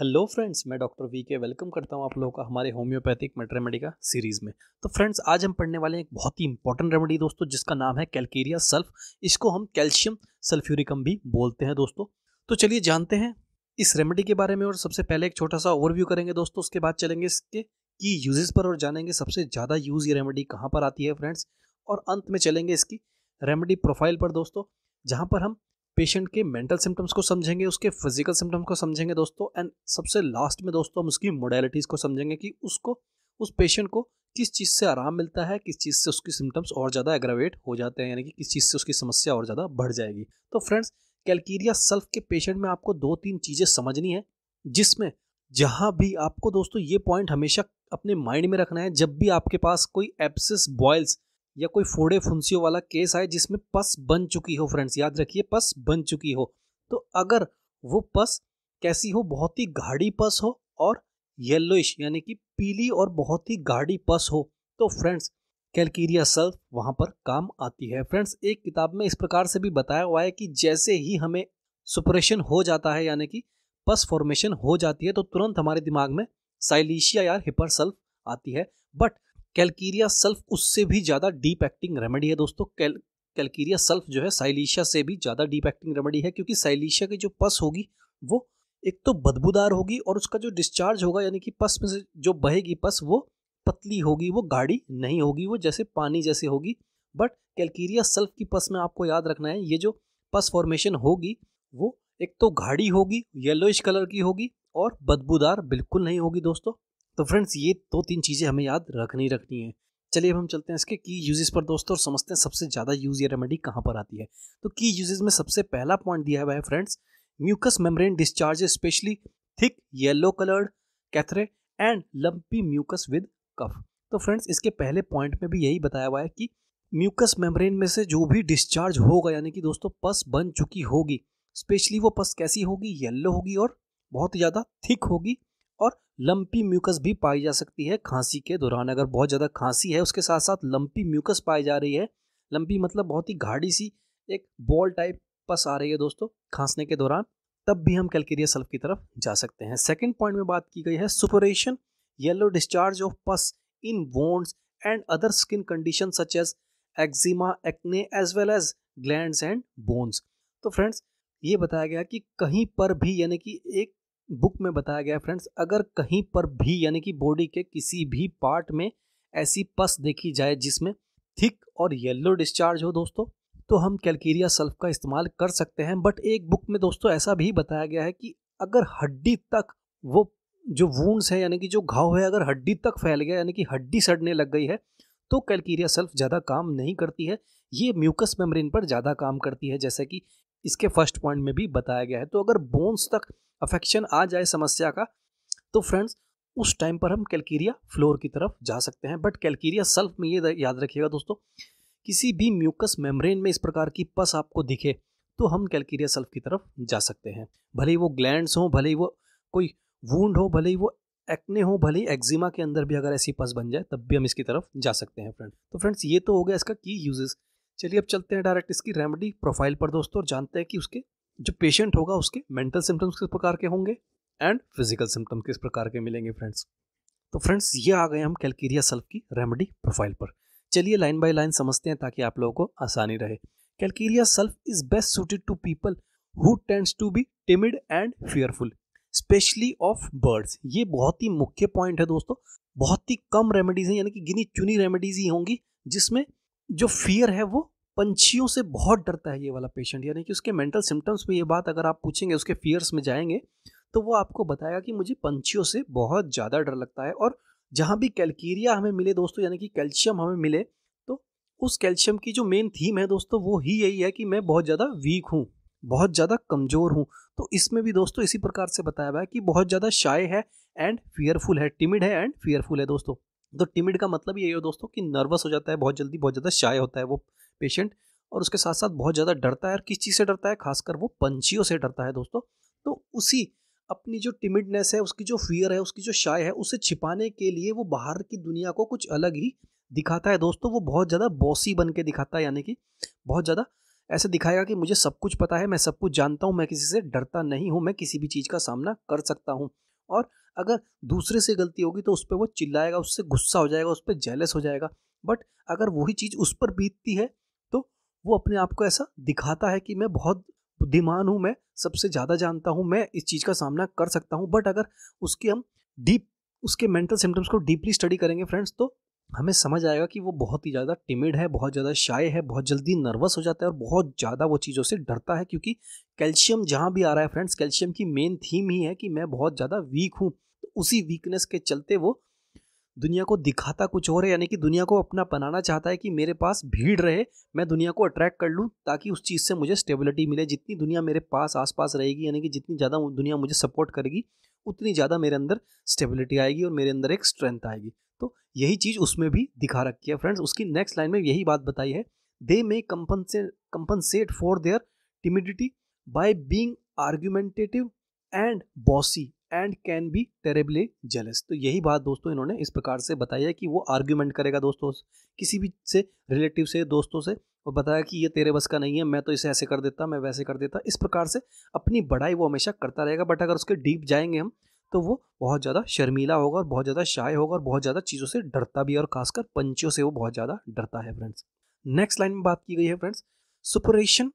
Hello friends, मैं doctor V K welcome करता हूं आप लोगों का हमारे होम्योपैथिक मैटेरिया मेडिका सीरीज़ में। तो फ्रेंड्स, आज हम पढ़ने वाले हैं एक बहुत ही इंपॉर्टेंट रेमेडी दोस्तों, जिसका नाम है कैल्केरिया सल्फ। इसको हम कैल्शियम सल्फ्यूरिकम भी बोलते हैं दोस्तों। तो चलिए जानते हैं इस रेमेडी के बारे में, और सबसे पहले एक छोटा सा ओवरव्यू करेंगे दोस्तों। उसके बाद चलेंगे इसके की यूजेस पर और जानेंगे सबसे ज़्यादा यूज़ ये रेमेडी कहाँ पर आती है फ्रेंड्स। और अंत में चलेंगे इसकी रेमेडी प्रोफाइल पर दोस्तों, जहाँ पर हम पेशेंट के मेंटल सिम्टम्स को समझेंगे, उसके फिजिकल सिम्टम्स को समझेंगे दोस्तों। एंड सबसे लास्ट में दोस्तों हम उसकी मोडालिटीज़ को समझेंगे कि उसको उस पेशेंट को किस चीज़ से आराम मिलता है, किस चीज़ से उसकी सिम्टम्स और ज़्यादा एग्रावेट हो जाते हैं, यानी कि किस चीज़ से उसकी समस्या और ज़्यादा बढ़ जाएगी। तो फ्रेंड्स, कैल्केरिया सल्फ के पेशेंट में आपको दो तीन चीज़ें समझनी है, जिसमें जहाँ भी आपको दोस्तों ये पॉइंट हमेशा अपने माइंड में रखना है। जब भी आपके पास कोई एब्सिस, बॉयल्स या कोई फोड़े फुंसियों वाला केस आए जिसमें पस बन चुकी हो, फ्रेंड्स याद रखिए पस बन चुकी हो, तो अगर वो पस कैसी हो, बहुत ही गाढ़ी पस हो और येलोइश यानी कि पीली और बहुत ही गाढ़ी पस हो, तो फ्रेंड्स कैल्केरिया सल्फ वहाँ पर काम आती है। फ्रेंड्स, एक किताब में इस प्रकार से भी बताया हुआ है कि जैसे ही हमें सुपरेशन हो जाता है यानी कि पस फॉर्मेशन हो जाती है, तो तुरंत हमारे दिमाग में साइलीशिया या हेपर सल्फ आती है। बट कैल्केरिया सल्फ उससे भी ज़्यादा डीप एक्टिंग रेमेडी है दोस्तों। कैल्केरिया सल्फ जो है साइलीशिया से भी ज़्यादा डीप एक्टिंग रेमेडी है, क्योंकि साइलीशिया की जो पस होगी वो एक तो बदबूदार होगी, और उसका जो डिस्चार्ज होगा यानी कि पस में से जो बहेगी पस, वो पतली होगी, वो गाढ़ी नहीं होगी, वो जैसे पानी जैसे होगी। बट कैल्केरिया सल्फ की पस में आपको याद रखना है, ये जो पस फॉर्मेशन होगी वो एक तो गाढ़ी होगी, येलोइश कलर की होगी और बदबूदार बिल्कुल नहीं होगी दोस्तों। तो फ्रेंड्स, ये दो तीन चीज़ें हमें याद रखनी है। चलिए अब हम चलते हैं इसके की यूजेस पर दोस्तों, और समझते हैं सबसे ज़्यादा यूज ये रेमेडी कहाँ पर आती है। तो की यूजेस में सबसे पहला पॉइंट दिया हुआ है friends, mucus membrane discharge specially thick yellow coloured catarrh and lumpy mucus with cough. तो फ्रेंड्स, इसके पहले पॉइंट में भी यही बताया हुआ है कि म्यूकस मेम्ब्रेन में से जो भी डिस्चार्ज होगा यानी कि दोस्तों पस बन चुकी होगी, स्पेशली वो पस कैसी होगी, येलो होगी और बहुत ज़्यादा थिक होगी, और लंपी म्यूकस भी पाई जा सकती है खांसी के दौरान। अगर बहुत ज़्यादा खांसी है, उसके साथ साथ लंपी म्यूकस पाई जा रही है, लंपी मतलब बहुत ही गाढ़ी सी एक बॉल टाइप पस आ रही है दोस्तों खांसने के दौरान, तब भी हम कैल्केरिया सल्फ की तरफ जा सकते हैं। सेकंड पॉइंट में बात की गई है suppuration yellow discharge of pus in wounds and other skin condition such as eczema, acne as well as glands and bones. तो फ्रेंड्स, ये बताया गया कि कहीं पर भी यानी कि एक बुक में बताया गया फ्रेंड्स, अगर कहीं पर भी यानी कि बॉडी के किसी भी पार्ट में ऐसी पस देखी जाए जिसमें थिक और येलो डिस्चार्ज हो दोस्तों, तो हम कैल्केरिया सल्फ का इस्तेमाल कर सकते हैं। बट एक बुक में दोस्तों ऐसा भी बताया गया है कि अगर हड्डी तक वो जो वूंड्स है यानी कि जो घाव है, अगर हड्डी तक फैल गया यानी कि हड्डी सड़ने लग गई है, तो कैल्केरिया सल्फ ज़्यादा काम नहीं करती है, ये म्यूकस मेम्ब्रेन पर ज़्यादा काम करती है, जैसे कि इसके फर्स्ट पॉइंट में भी बताया गया है। तो अगर बोन्स तक अफेक्शन आ जाए समस्या का, तो फ्रेंड्स उस टाइम पर हम कैल्केरिया फ्लोर की तरफ जा सकते हैं। बट कैल्केरिया सल्फ में ये याद रखिएगा दोस्तों, किसी भी म्यूकस मेम्ब्रेन में इस प्रकार की पस आपको दिखे तो हम कैल्केरिया सल्फ की तरफ जा सकते हैं, भले ही वो ग्लैंड्स हों, भले ही वो कोई वूंड हो, भले ही वो एक्ने हो, भले ही एक्जिमा के अंदर भी अगर ऐसी पस बन जाए, तब भी हम इसकी तरफ जा सकते हैं फ्रेंड्स। तो फ्रेंड्स, ये तो हो गया इसका की यूजेस। चलिए अब चलते हैं डायरेक्ट इसकी रेमेडी प्रोफाइल पर दोस्तों, और जानते हैं कि उसके जो पेशेंट होगा उसके मेंटल सिम्टम्स किस प्रकार के होंगे एंड फिजिकल सिम्टम्स किस प्रकार के मिलेंगे फ्रेंड्स। तो फ्रेंड्स, ये आ गए हम कैल्केरिया सल्फ की रेमेडी प्रोफाइल पर। चलिए लाइन बाय लाइन समझते हैं ताकि आप लोगों को आसानी रहे। Calcarea sulph is best suited to people who tends to be timid and fearful specially of birds. ये बहुत ही मुख्य पॉइंट है दोस्तों। बहुत ही कम रेमेडीज़ हैं यानी कि गिनी चुनी रेमेडीज़ ही होंगी जिसमें जो फियर है वो पंछियों से बहुत डरता है ये वाला पेशेंट, यानी कि उसके मेंटल सिम्टम्स में ये बात अगर आप पूछेंगे, उसके फियर्स में जाएंगे, तो वो आपको बताएगा कि मुझे पंछियों से बहुत ज़्यादा डर लगता है। और जहाँ भी कैल्केरिया हमें मिले दोस्तों यानी कि कैल्शियम हमें मिले, तो उस कैल्शियम की जो मेन थीम है दोस्तों वो ही यही है कि मैं बहुत ज़्यादा वीक हूँ, बहुत ज़्यादा कमज़ोर हूँ। तो इसमें भी दोस्तों इसी प्रकार से बताया हुआ है कि बहुत ज़्यादा शाय है एंड फियरफुल है, टिमिड है एंड फियरफुल है दोस्तों। तो टिमिड का मतलब यही हो दोस्तों कि नर्वस हो जाता है बहुत जल्दी, बहुत ज़्यादा शाय होता है वो पेशेंट, और उसके साथ साथ बहुत ज़्यादा डरता है। और किस चीज़ से डरता है, खासकर वो पंछियों से डरता है दोस्तों। तो उसी अपनी जो टिमिडनेस है, उसकी जो फियर है, उसकी जो शाय है, उसे छिपाने के लिए वो बाहर की दुनिया को कुछ अलग ही दिखाता है दोस्तों। वो बहुत ज़्यादा बॉसी बन के दिखाता है, यानी कि बहुत ज़्यादा ऐसे दिखाएगा कि मुझे सब कुछ पता है, मैं सब कुछ जानता हूँ, मैं किसी से डरता नहीं हूँ, मैं किसी भी चीज़ का सामना कर सकता हूँ। और अगर दूसरे से गलती होगी तो उस पर वो चिल्लाएगा, उससे गुस्सा हो जाएगा, उस पर जेलस हो जाएगा। बट अगर वही चीज़ उस पर बीतती है तो वो अपने आप को ऐसा दिखाता है कि मैं बहुत बुद्धिमान हूँ, मैं सबसे ज़्यादा जानता हूँ, मैं इस चीज़ का सामना कर सकता हूँ। बट अगर उसकी हम डीप उसके मेंटल सिम्टम्स को डीपली स्टडी करेंगे फ्रेंड्स, तो हमें समझ आएगा कि वो बहुत ही ज़्यादा टिमिड है, बहुत ज़्यादा शाय है, बहुत जल्दी नर्वस हो जाता है और बहुत ज़्यादा वो चीज़ों से डरता है। क्योंकि कैल्शियम जहाँ भी आ रहा है फ्रेंड्स, कैल्शियम की मेन थीम ही है कि मैं बहुत ज़्यादा वीक हूँ। तो उसी वीकनेस के चलते वो दुनिया को दिखाता कुछ और है, यानी कि दुनिया को अपना बनाना चाहता है कि मेरे पास भीड़ रहे, मैं दुनिया को अट्रैक्ट कर लूँ ताकि उस चीज़ से मुझे स्टेबिलिटी मिले। जितनी दुनिया मेरे पास आसपास रहेगी, यानी कि जितनी ज़्यादा दुनिया मुझे सपोर्ट करेगी, उतनी ज़्यादा मेरे अंदर स्टेबिलिटी आएगी और मेरे अंदर एक स्ट्रेंथ आएगी। तो यही चीज़ उसमें भी दिखा रखी है फ्रेंड्स। उसकी नेक्स्ट लाइन में यही बात बताई है, they may compensate for their timidity by being argumentative and bossy and can be terribly jealous. तो यही बात दोस्तों इन्होंने इस प्रकार से बताया कि वो आर्ग्यूमेंट करेगा दोस्तों किसी भी से, रिलेटिव से, दोस्तों से, और बताया कि ये तेरे बस का नहीं है, मैं तो इसे ऐसे कर देता, मैं वैसे कर देता। इस प्रकार से अपनी बढ़ाई वो हमेशा करता रहेगा। बट अगर उसके डीप जाएंगे हम तो वो बहुत ज़्यादा शर्मीला होगा और बहुत ज़्यादा शाय होगा और बहुत ज़्यादा चीज़ों से डरता भी है, और खासकर पंछियों से वो बहुत ज़्यादा डरता है फ्रेंड्स। नेक्स्ट लाइन में बात की गई है friends, suppuration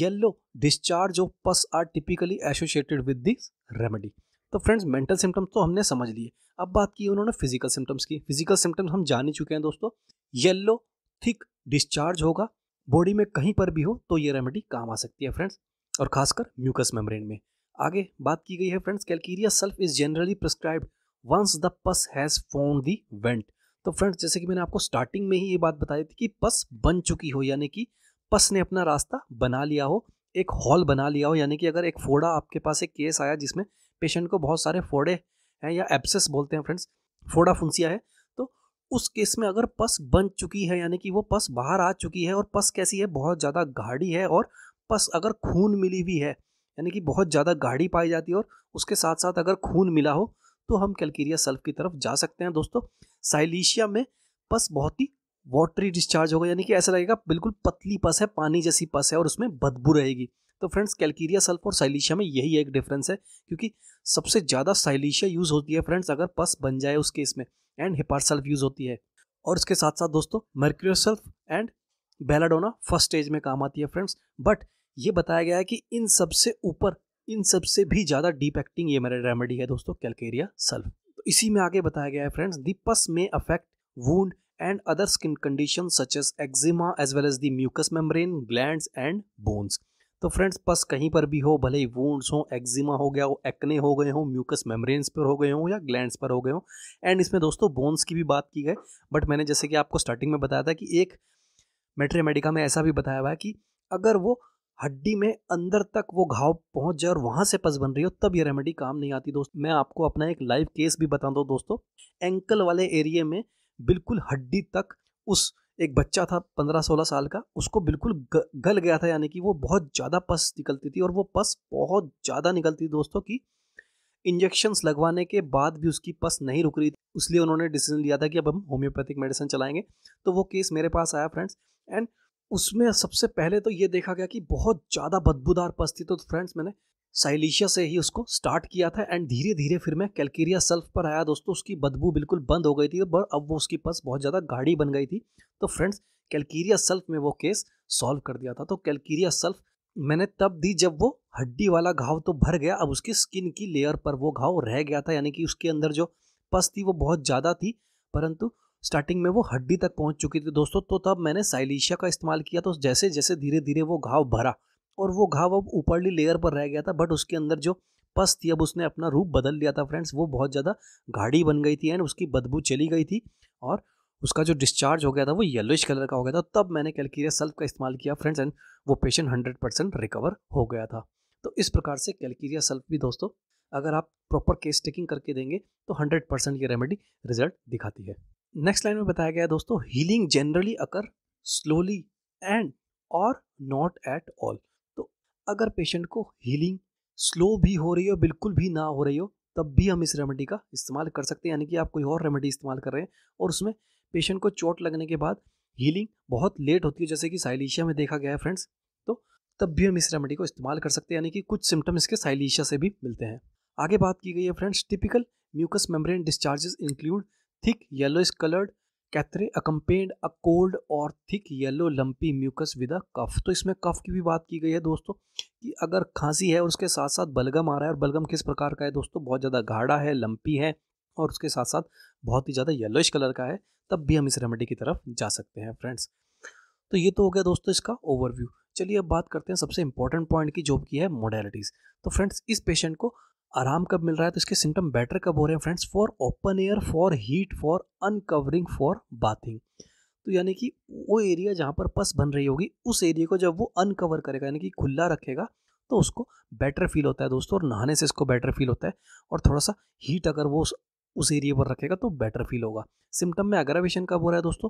yellow discharge of pus are typically associated with this remedy. तो फ्रेंड्स मेंटल सिम्टम्स तो हमने समझ लिए, अब बात की उन्होंने फिजिकल सिम्टम्स की। फिजिकल सिम्टम्स हम जान ही चुके हैं दोस्तों, येलो थिक डिस्चार्ज होगा बॉडी में कहीं पर भी हो तो ये रेमेडी काम आ सकती है फ्रेंड्स, और खासकर म्यूकस मेम्ब्रेन में। आगे बात की गई है friends, calcarea sulph is generally prescribed once the pus has found the vent. तो फ्रेंड्स जैसे कि मैंने आपको स्टार्टिंग में ही ये बात बताई थी कि पस बन चुकी हो, यानी कि पस ने अपना रास्ता बना लिया हो, एक हॉल बना लिया हो। यानी कि अगर एक फोड़ा, आपके पास एक केस आया जिसमें पेशेंट को बहुत सारे फोड़े हैं या एब्सेस बोलते हैं फ्रेंड्स, फोड़ा फुंसिया है, तो उस केस में अगर पस बन चुकी है यानी कि वो पस बाहर आ चुकी है, और पस कैसी है, बहुत ज़्यादा गाढ़ी है, और पस अगर खून मिली हुई है यानी कि बहुत ज़्यादा गाढ़ी पाई जाती है, और उसके साथ साथ अगर खून मिला हो तो हम कैल्केरिया सल्फ की तरफ जा सकते हैं दोस्तों। साइलीशिया में पस बहुत ही वाटरी डिस्चार्ज होगा, यानी कि ऐसा लगेगा बिल्कुल पतली पस है, पानी जैसी पस है, और उसमें बदबू रहेगी। तो फ्रेंड्स कैल्केरिया सल्फ और साइलीशिया में यही एक डिफरेंस है, क्योंकि सबसे ज़्यादा साइलीशिया यूज़ होती है फ्रेंड्स अगर पस बन जाए उस केस में, एंड हेपार सल्फ यूज़ होती है। और इसके साथ साथ दोस्तों mercurius sulph and belladonna first stage में काम आती है फ्रेंड्स। बट ये बताया गया है कि इन सबसे ऊपर, इन सबसे भी ज़्यादा डीप एक्टिंग ये मेरा रेमेडी है दोस्तों, कैल्केरिया सल्फ। तो इसी में आगे बताया गया है फ्रेंड्स, दी पस में affect wound and other skin condition such as eczema as well as the mucus membrane, glands and bones. तो फ्रेंड्स पस कहीं पर भी हो, भले ही वूंड्स हो, एक्जिमा हो गया हो, एक्ने हो गए हो, म्यूकस मेम्ब्रेन्स पर हो गए हो, या ग्लैंड्स पर हो गए हो। एंड इसमें दोस्तों बोन्स की भी बात की गई, बट मैंने जैसे कि आपको स्टार्टिंग में बताया था कि एक मैटेरिया मेडिका में ऐसा भी बताया हुआ है कि अगर वो हड्डी में अंदर तक वो घाव पहुंच जाए और वहाँ से पस बन रही हो, तब ये रेमेडी काम नहीं आती दोस्त। मैं आपको अपना एक लाइव केस भी बता दूँ दोस्तों, एंकल वाले एरिया में बिल्कुल हड्डी तक, उस एक बच्चा था 15-16 साल का, उसको बिल्कुल गल गया था, यानी कि वो बहुत ज़्यादा पस निकलती थी, और वो पस बहुत ज़्यादा निकलती थी दोस्तों कि इंजेक्शन्स लगवाने के बाद भी उसकी पस नहीं रुक रही थी। इसलिए उन्होंने डिसीजन लिया था कि अब हम होम्योपैथिक मेडिसिन चलाएंगे। तो वो केस मेरे पास आया फ्रेंड्स, एंड उसमें सबसे पहले तो ये देखा गया कि बहुत ज़्यादा बदबूदार पस थी। तो फ्रेंड्स मैंने साइलीशिया से ही उसको स्टार्ट किया था, एंड धीरे धीरे फिर मैं कैल्केरिया सल्फ पर आया दोस्तों। उसकी बदबू बिल्कुल बंद हो गई थी, और अब वो उसकी पस बहुत ज़्यादा गाढ़ी बन गई थी। तो फ्रेंड्स कैल्केरिया सल्फ में वो केस सॉल्व कर दिया था। तो कैल्केरिया सल्फ मैंने तब दी जब वो हड्डी वाला घाव तो भर गया, अब उसकी स्किन की लेयर पर वो घाव रह गया था, यानी कि उसके अंदर जो पस थी वो बहुत ज़्यादा थी, परंतु स्टार्टिंग में वो हड्डी तक पहुँच चुकी थी दोस्तों। तो तब मैंने साइलीशिया का इस्तेमाल किया, तो जैसे जैसे धीरे धीरे वो घाव भरा और वो घाव अब ऊपरली लेयर पर रह गया था, बट उसके अंदर जो पस थी अब उसने अपना रूप बदल लिया था फ्रेंड्स। वो बहुत ज़्यादा गाढ़ी बन गई थी, एंड उसकी बदबू चली गई थी, और उसका जो डिस्चार्ज हो गया था वो येलोइश कलर का हो गया था। तब मैंने कैल्केरिया सल्फ का इस्तेमाल किया फ्रेंड्स, एंड वो पेशेंट 100% रिकवर हो गया था। तो इस प्रकार से कैल्केरिया सल्फ भी दोस्तों अगर आप प्रॉपर केस टेकिंग करके देंगे तो 100% ये रेमेडी रिजल्ट दिखाती है। नेक्स्ट लाइन में बताया गया दोस्तों, healing generally occur slowly and or not at all. अगर पेशेंट को हीलिंग स्लो भी हो रही हो, बिल्कुल भी ना हो रही हो, तब भी हम इस रेमेडी का इस्तेमाल कर सकते हैं। यानी कि आप कोई और रेमेडी इस्तेमाल कर रहे हैं और उसमें पेशेंट को चोट लगने के बाद हीलिंग बहुत लेट होती है, जैसे कि साइलीशिया में देखा गया है फ्रेंड्स, तो तब भी हम इस रेमेडी को इस्तेमाल कर सकते हैं। यानी कि कुछ सिम्टम इसके साइलीशिया से भी मिलते हैं। आगे बात की गई है friends, typical mucus membrane discharges include thick yellowish coloured catarrh accompanied a cold or thick yellow lumpy mucus with a cough. तो इसमें कफ की भी बात की गई है दोस्तों कि अगर खांसी है और उसके साथ साथ बलगम आ रहा है, और बलगम किस प्रकार का है दोस्तों, बहुत ज़्यादा गाढ़ा है, लंपी है और उसके साथ साथ बहुत ही ज़्यादा येलोइश कलर का है, तब भी हम इस रेमेडी की तरफ जा सकते हैं फ्रेंड्स। तो ये तो हो गया दोस्तों इसका ओवरव्यू। चलिए अब बात करते हैं सबसे इंपॉर्टेंट पॉइंट की, जो कि है मोडेलिटीज़। तो फ्रेंड्स इस पेशेंट को आराम कब मिल रहा है, तो इसके सिम्टम बेटर कब हो रहे हैं friends, for open air, for heat, for uncovering, for bathing. तो यानी कि वो एरिया जहाँ पर पस बन रही होगी उस एरिया को जब वो अनकवर करेगा यानी कि खुला रखेगा तो उसको बेटर फील होता है दोस्तों, और नहाने से इसको बेटर फील होता है। और थोड़ा सा हीट अगर वो उस एरिया पर रखेगा तो बेटर फील होगा। सिम्टम में अग्रावेशन कब हो रहा है दोस्तों,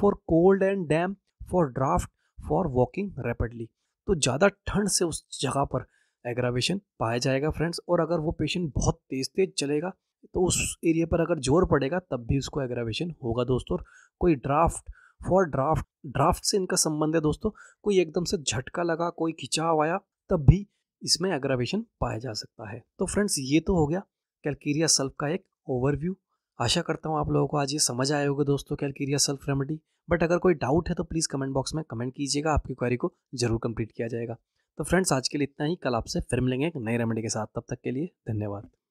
for cold and damp, for draft, for walking rapidly. तो ज़्यादा ठंड से उस जगह पर एग्रावेशन पाया जाएगा फ्रेंड्स। और अगर वो पेशेंट बहुत तेज़ चलेगा तो उस एरिया पर अगर जोर पड़ेगा तब भी उसको एग्रावेशन होगा दोस्तों। कोई ड्राफ्ट, फॉर ड्राफ्ट, ड्राफ्ट से इनका संबंध है दोस्तों, कोई एकदम से झटका लगा, कोई खिंचाव आया, तब भी इसमें एग्रावेशन पाया जा सकता है। तो फ्रेंड्स ये तो हो गया कैल्केरिया सल्फ का एक ओवरव्यू। आशा करता हूँ आप लोगों को आज ये समझ आए होगा दोस्तों कैल्केरिया सल्फ रेमेडी। बट अगर कोई डाउट है तो प्लीज़ कमेंट बॉक्स में कमेंट कीजिएगा, आपकी क्वेरी को जरूर कंप्लीट किया जाएगा। तो फ्रेंड्स आज के लिए इतना ही, कल आपसे फिर मिलेंगे एक नई रेमेडी के साथ। तब तक के लिए धन्यवाद।